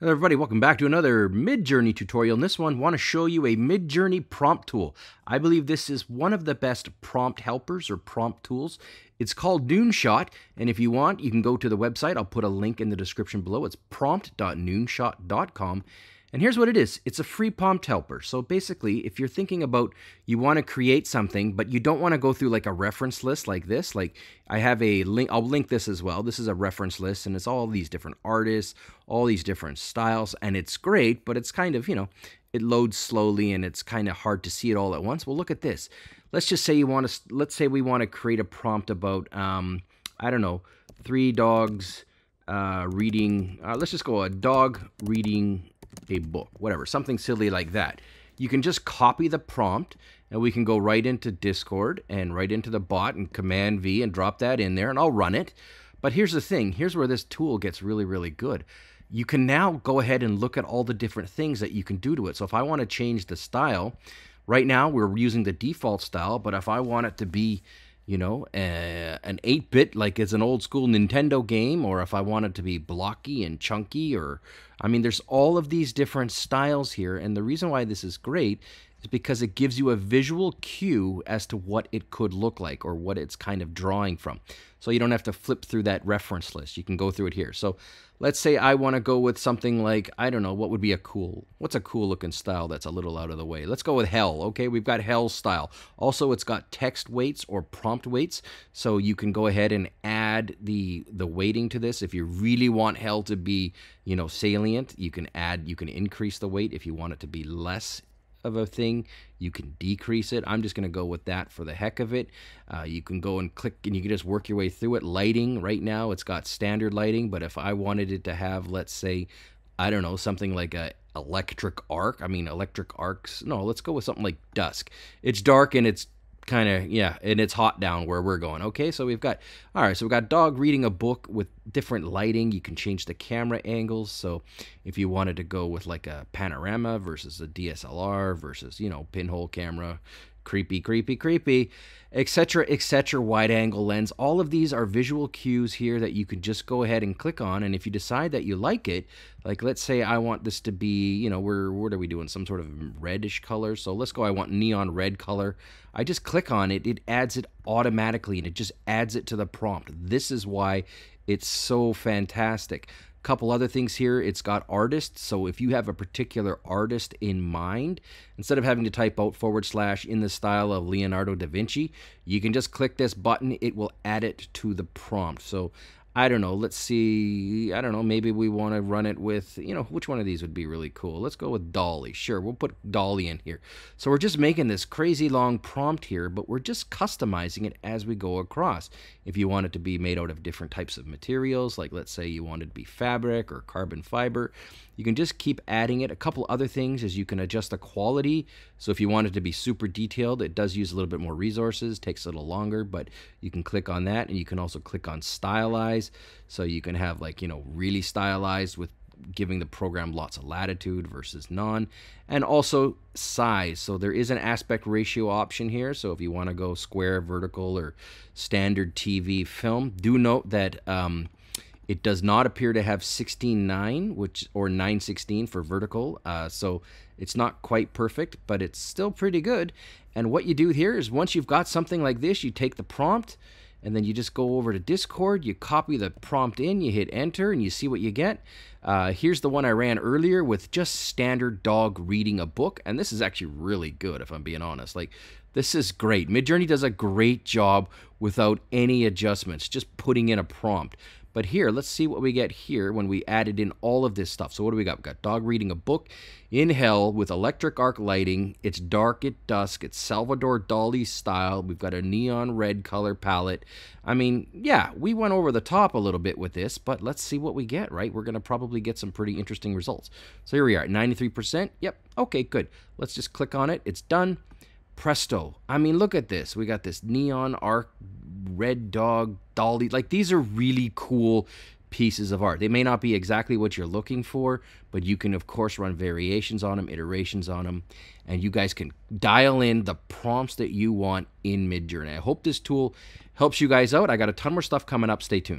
Hello everybody, welcome back to another Midjourney tutorial. In this one, I want to show you a Midjourney prompt tool. I believe this is one of the best prompt helpers or prompt tools. It's called Noonshot, and if you want, you can go to the website. I'll put a link in the description below. It's prompt.noonshot.com. And here's what it is. It's a free prompt helper. So basically, if you're thinking about you want to create something, but you don't want to go through like a reference list like this, like I have a link, I'll link this as well. This is a reference list and it's all these different artists, all these different styles, and it's great, but it's kind of, you know, it loads slowly and it's kind of hard to see it all at once. Well, look at this. Let's just say you want to, let's say we want to create a prompt about, I don't know, three dogs reading, let's just go a dog reading a book, whatever, something silly like that. You can just copy the prompt and we can go right into Discord and right into the bot and Command V and drop that in there and I'll run it. But here's the thing, here's where this tool gets really, really good. You can now go ahead and look at all the different things that you can do to it. So if I want to change the style, right now we're using the default style, but if I want it to be, you know, an 8-bit, like it's an old school Nintendo game, or if I want it to be blocky and chunky, or, I mean, there's all of these different styles here, and the reason why this is great is because it gives you a visual cue as to what it could look like, or what it's kind of drawing from. So you don't have to flip through that reference list, you can go through it here. So let's say I wanna go with something like, I don't know, what would be a cool, what's a cool looking style that's a little out of the way? Let's go with hell, okay? We've got hell style. Also, it's got text weights or prompt weights, so you can go ahead and add the weighting to this. If you really want hell to be, you know, salient, you can add, you can increase the weight. If you want it to be less of a thing, you can decrease it. I'm just going to go with that for the heck of it. You can go and click and you can just work your way through it. Lighting, right now it's got standard lighting, but if I wanted it to have, let's say, I don't know, something like a electric arc, I mean electric arcs, no, let's go with something like dusk. It's dark and it's kind of, yeah, and it's hot down where we're going. Okay, so we've got, all right, so we've got dog reading a book with different lighting. You can change the camera angles, so if you wanted to go with like a panorama versus a DSLR versus, you know, pinhole camera, creepy, etc., wide angle lens. All of these are visual cues here that you can just go ahead and click on, and if you decide that you like it, like let's say I want this to be, you know, we're, what are we doing, some sort of reddish color, so let's go, I want neon red color. I just click on it, it adds it automatically and it just adds it to the prompt. This is why it's so fantastic. Couple other things here, it's got artists, so if you have a particular artist in mind, instead of having to type out / in the style of Leonardo da Vinci, you can just click this button, it will add it to the prompt. So I don't know, let's see, I don't know, maybe we want to run it with, you know, which one of these would be really cool? Let's go with Dali. Sure, we'll put Dali in here. So we're just making this crazy long prompt here, but we're just customizing it as we go across. If you want it to be made out of different types of materials, like let's say you want it to be fabric or carbon fiber, you can just keep adding it. A couple other things is you can adjust the quality. So if you want it to be super detailed, it does use a little bit more resources, takes a little longer, but you can click on that, and you can also click on stylize. So you can have, like, you know, really stylized with giving the program lots of latitude versus none, and also size. So there is an aspect ratio option here. So if you want to go square, vertical, or standard TV film, do note that it does not appear to have 16:9, which, or 9:16 for vertical. So it's not quite perfect, but it's still pretty good. And what you do here is once you've got something like this, you take the prompt, and then you just go over to Discord, you copy the prompt in, you hit enter, and you see what you get. Here's the one I ran earlier with just standard dog reading a book, and this is actually really good if I'm being honest. Like, this is great. Midjourney does a great job without any adjustments, just putting in a prompt. But here, let's see what we get here when we added in all of this stuff. So what do we got? We've got dog reading a book in hell with electric arc lighting. It's dark at dusk. It's Salvador Dali style. We've got a neon red color palette. I mean, yeah, we went over the top a little bit with this, but let's see what we get, right? We're going to probably get some pretty interesting results. So here we are, 93%. Yep. Okay, good. Let's just click on it. It's done. Presto. I mean, look at this. We got this neon arc red dog Dali. Like, these are really cool pieces of art. They may not be exactly what you're looking for, but you can of course run variations on them, iterations on them, and you guys can dial in the prompts that you want in Midjourney. I hope this tool helps you guys out. I got a ton more stuff coming up. Stay tuned.